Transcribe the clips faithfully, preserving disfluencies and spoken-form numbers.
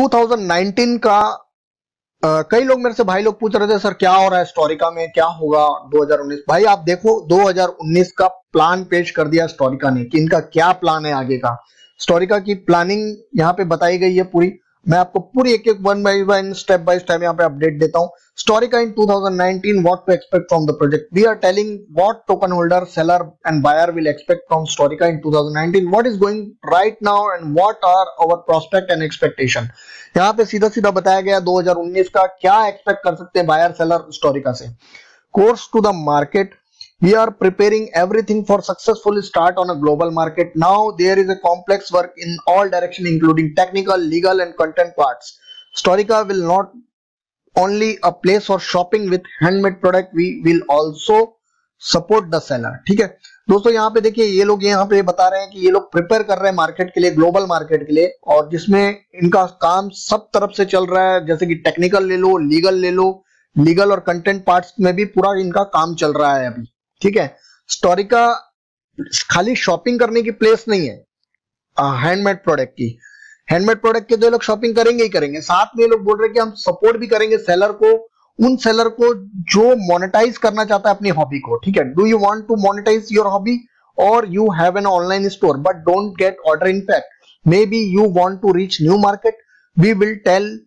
To thousand nineteen का Uh, कई लोग मेरे से भाई लोग पूछ रहे थे सर क्या हो रहा है स्टोरिका में, क्या होगा दो हज़ार उन्नीस। भाई आप देखो दो हज़ार उन्नीस का प्लान पेश कर दिया स्टोरिका ने कि इनका क्या प्लान है आगे का। स्टोरिका की प्लानिंग यहाँ पे बताई गई है पूरी, मैं आपको पूरी एक एक one by one step by step यहाँ पे अपडेट देता हूँ। स्टोरिका in two thousand nineteen, what to expect from the project. We are telling what token holder, seller and buyer will expect from स्टोरिका in two thousand nineteen, what is going right now and what are our prospect and expectation. यहाँ पे सीधा सीधा बताया गया दो हज़ार उन्नीस का क्या एक्सपेक्ट कर सकते हैं बायर सेलर स्टोरिका से। Course to the market, we are preparing everything for successful start on a global market. Now there is a complex work in all direction including technical, legal and content parts. Storiqa will not only a place for shopping with handmade product, we will also support the seller. ठीक है दोस्तों, यहाँ पे देखिए ये लोग यहाँ पे बता रहे हैं कि ये लोग प्रिपेयर कर रहे हैं मार्केट के लिए, ग्लोबल मार्केट के लिए, और जिसमें इनका काम सब तरफ से चल रहा है, जैसे कि टेक्निकल ले लो, लीगल ले लो, लीगल और कंटेंट पार्ट्स में भी पूरा इनका काम चल रहा है अभी। ठीक है, स्टोरिका खाली शॉपिंग करने की प्लेस नहीं है हैंडमेड प्रोडक्ट की। हैंडमेड प्रोडक्ट के जो लोग शॉपिंग करेंगे ही करेंगे, साथ में लोग बोल रहे हैं कि हम सपोर्ट भी करेंगे सेलर को, उन सेलर को जो मोनेटाइज करना चाहता है अपनी हॉबी को। ठीक है, do you want to monetize your hobby और you have an online store but don't get order, in fact may be you want to reach new market, we will tell,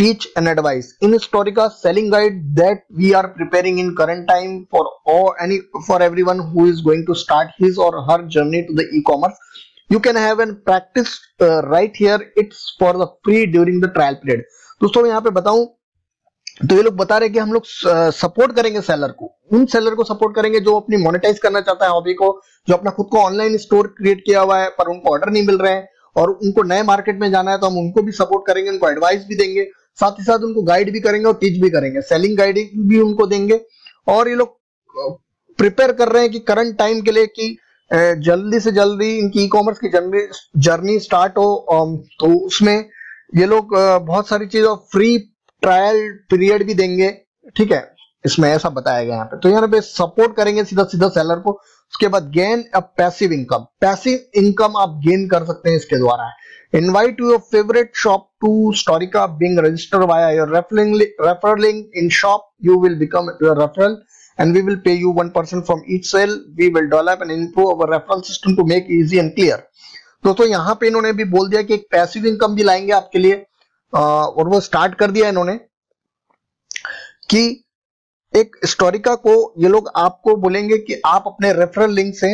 teach and advice in Storiqa selling guide that we are preparing in current time for all any for everyone who is going to start his or her journey to the e-commerce. You can have and practice uh, right here. It's for the free during the trial period. दोस्तों यहाँ पे बताऊं तो ये लोग बता रहे हैं कि हम लोग सपोर्ट करेंगे सेलर को, उन सेलर को सपोर्ट करेंगे जो अपनी मोनेटाइज करना चाहता है हॉबी को, जो अपना खुद को ऑनलाइन स्टोर क्रिएट किया हुआ है पर उनको ऑर्डर नहीं मिल रहे हैं और उनको नए मार्केट में जाना है, तो हम उनको भी सपोर्ट करेंगे, उनको एडवाइस भी देंगे, साथ ही साथ उनको गाइड भी करेंगे और टीच भी करेंगे, सेलिंग गाइड भी उनको देंगे। और ये लोग प्रिपेयर कर रहे हैं कि करंट टाइम के लिए कि जल्दी से जल्दी इनकी ई कॉमर्स की जर्नी जर्नी स्टार्ट हो, तो उसमें ये लोग बहुत सारी चीज और फ्री ट्रायल पीरियड भी देंगे। ठीक है, इसमें ऐसा बताया गया यहाँ पे, तो यहाँ पे सपोर्ट करेंगे सीधा सीधा सेलर को। उसके बाद gain a passive income, passive income आप गेन कर सकते हैं इसके द्वारा। Invite your favourite shop to स्टोरिका being registered via your referral link in shop, you will become your referral and we will pay you one percent from each sale, we will develop and improve our referral system to make easy and clear. दोस्तों यहाँ पे इन्होंने भी बोल दिया कि एक passive income भी लाएंगे आपके लिए, और वो स्टार्ट कर दिया इन्होंने कि एक स्टोरिका को ये लोग आपको बोलेंगे कि आप अपने रेफरल लिंक से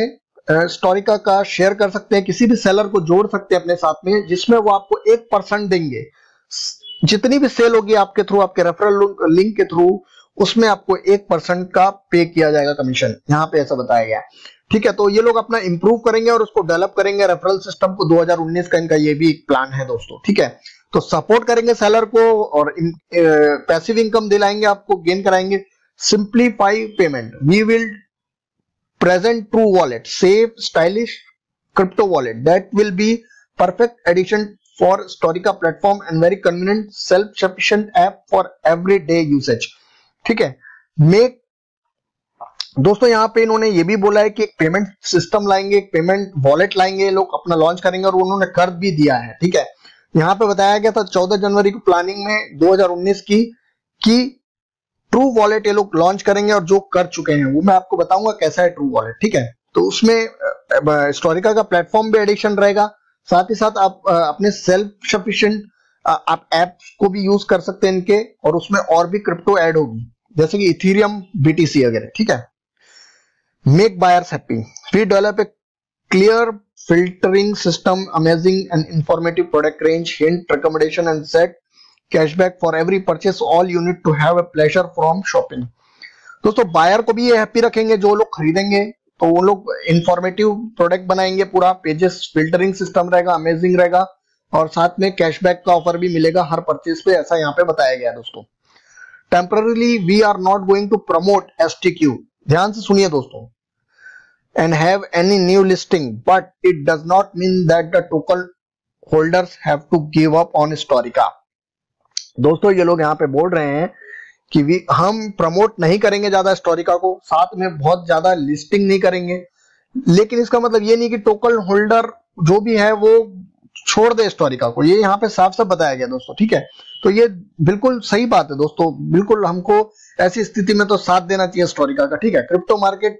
स्टोरिका का शेयर कर सकते हैं, किसी भी सेलर को जोड़ सकते हैं अपने साथ में, जिसमें वो आपको एक परसेंट देंगे जितनी भी सेल होगी आपके थ्रू, आपके रेफरल लिंक के थ्रू, उसमें आपको एक परसेंट का पे किया जाएगा कमीशन, यहाँ पे ऐसा बताया गया। ठीक है, तो ये लोग अपना इंप्रूव करेंगे और उसको डेवलप करेंगे रेफरल सिस्टम को, दो हज़ार उन्नीस का इनका ये भी एक प्लान है दोस्तों। ठीक है, तो सपोर्ट करेंगे सेलर को और पैसिव इनकम दिलाएंगे आपको, गेन कराएंगे। Simplify payment. We will present True Wallet, safe, stylish crypto wallet that will be perfect addition for Storiqa platform and very convenient, self-sufficient app for everyday usage. ठीक है, make दोस्तों यहाँ पे इन्होंने ये भी बोला है कि एक पेमेंट सिस्टम लाएंगे, एक पेमेंट वॉलेट लाएंगे, लोग अपना लॉन्च करेंगे और उन्होंने कर भी दिया है। ठीक है, यहाँ पे बताया गया था चौदह जनवरी की प्लानिंग में दो हज़ार उन्नीस की कि ट्रू वॉलेट ये लोग लॉन्च करेंगे, और जो कर चुके हैं वो मैं आपको बताऊंगा कैसा है ट्रू वॉलेट। ठीक है, तो उसमें स्टोरिका का प्लेटफॉर्म भी एडिक्शन रहेगा, साथ ही साथ आप अपने सेल्फ सफिशिएंट आप ऐप को भी यूज कर सकते हैं इनके, और उसमें और भी क्रिप्टो ऐड होगी जैसे कि इथेरियम, बीटीसी वगैरह। ठीक है, make buyers happy, we develop a clear filtering system, amazing and informative product range, hint, recommendation and set, cashback for every purchase, all you need to have a pleasure from shopping. दोस्तों buyer को भी ये happy रखेंगे, जो लोग खरीदेंगे तो वो लोग इंफॉर्मेटिव प्रोडक्ट बनाएंगे, पूरा पेजेस, फिल्टरिंग सिस्टम रहेगा, अमेजिंग रहेगा, और साथ में कैशबैक का ऑफर भी मिलेगा हर परचेस पे, ऐसा यहाँ पे बताया गया दोस्तों। Temporarily we are not going to promote S T Q, ध्यान से सुनिए दोस्तों, and have any new listing but it does not mean that the token holders have to give up on स्टोरिका। दोस्तों ये लोग यहाँ पे बोल रहे हैं कि भी हम प्रमोट नहीं करेंगे ज्यादा स्टोरिका को, साथ में बहुत ज्यादा लिस्टिंग नहीं करेंगे, लेकिन इसका मतलब ये नहीं कि टोकन होल्डर जो भी है वो छोड़ दे स्टोरिका को, ये यहाँ पे साफ साफ बताया गया दोस्तों, ठीक है। तो ये बिल्कुल सही बात है दोस्तों, बिल्कुल हमको ऐसी स्थिति में तो साथ देना चाहिए स्टोरिका का, ठीक है। क्रिप्टो मार्केट,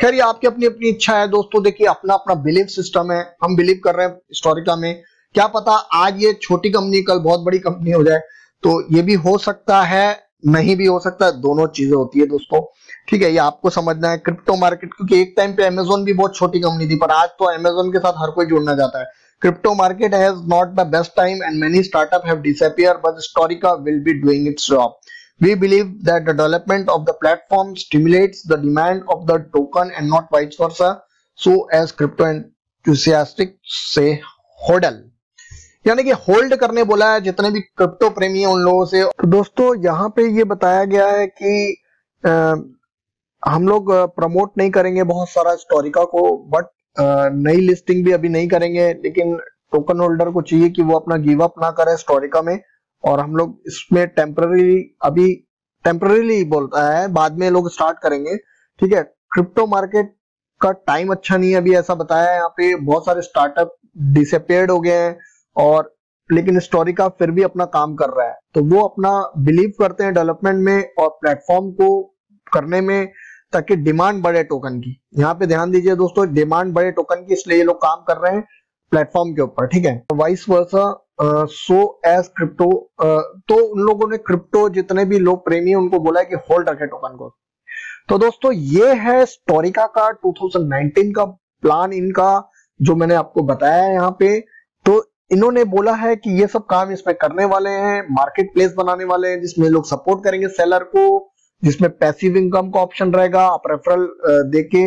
खैर ये आपकी अपनी अपनी इच्छा है दोस्तों, देखिए अपना अपना बिलीव सिस्टम है, हम बिलीव कर रहे हैं स्टोरिका में, क्या पता आज ये छोटी कंपनी कल बहुत बड़ी कंपनी हो जाए, तो ये भी हो सकता है, नहीं भी हो सकता, दोनों चीजें होती है दोस्तों, ठीक है। ये आपको समझना है क्रिप्टो मार्केट, क्योंकि एक टाइम पे अमेजोन भी बहुत छोटी कंपनी थी, पर आज तो अमेजोन के साथ हर कोई जुड़ना चाहता है। Crypto market has not the best time and many startup have disappeared, but स्टोरिका will be doing its job. We believe that the development of the platform stimulates the demand of the token and not vice versa. So as crypto enthusiastic say hodl, यानी कि hold करने बोला है जितने भी crypto प्रेमी हैं उन लोगों से। तो दोस्तों यहाँ पे ये बताया गया है कि आ, हम लोग प्रमोट नहीं करेंगे बहुत सारा स्टोरिका को, बट नई लिस्टिंग भी अभी नहीं करेंगे, लेकिन टोकन होल्डर को चाहिए कि वो अपना गिव अप ना करे स्टोरिका में, और हम लोग इसमें टेम्पररी अभी टेम्पररीली बोलता है, बाद में लोग स्टार्ट करेंगे, ठीक है। क्रिप्टो मार्केट का टाइम अच्छा नहीं है अभी, ऐसा बताया है यहाँ पे, बहुत सारे स्टार्टअप डिसअपीयर्ड हो गए हैं, और लेकिन स्टोरिका फिर भी अपना काम कर रहा है, तो वो अपना बिलीव करते हैं डेवलपमेंट में और प्लेटफॉर्म को करने में, ताकि डिमांड बढ़े टोकन की। यहाँ पे ध्यान दीजिए दोस्तों, डिमांड बढ़े टोकन की, इसलिए ये लोग काम कर रहे हैं प्लेटफॉर्म के ऊपर, ठीक है। Vice versa so as crypto, तो उन लोगों ने क्रिप्टो जितने भी लोग प्रेमी हैं उनको बोला है कि होल्ड रखे टोकन को। तो दोस्तों ये है स्टोरिका का दो हज़ार उन्नीस का प्लान इनका, जो मैंने आपको बताया है यहाँ पे। तो इन्होंने बोला है कि ये सब काम इसमें करने वाले हैं, मार्केट प्लेस बनाने वाले हैं जिसमें लोग सपोर्ट करेंगे सेलर को, जिसमें पैसिव इनकम का ऑप्शन रहेगा, आप रेफरल देके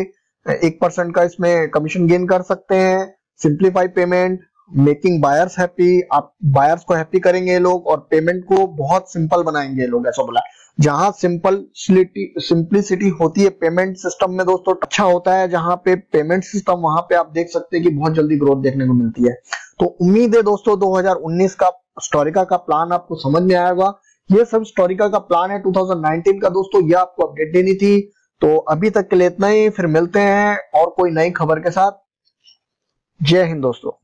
एक परसेंट का इसमें कमीशन गेन कर सकते हैं, simplify payment, making buyers happy, आप बायर्स को हैप्पी करेंगे लोग, और पेमेंट को बहुत सिंपल बनाएंगे लोग, ऐसा बोला। जहां सिंपल सिंपलिसिटी होती है पेमेंट सिस्टम में दोस्तों अच्छा होता है, जहां पे पेमेंट सिस्टम वहां पे आप देख सकते हैं कि बहुत जल्दी ग्रोथ देखने को मिलती है। तो उम्मीद है दोस्तों दो हज़ार उन्नीस का स्टोरिका का प्लान आपको समझ में आएगा। ये सब स्टोरिका का प्लान है दो हज़ार उन्नीस का दोस्तों, ये आपको अपडेट देनी थी। तो अभी तक के लिए इतना ही, फिर मिलते हैं और कोई नई खबर के साथ। जय हिंद दोस्तों।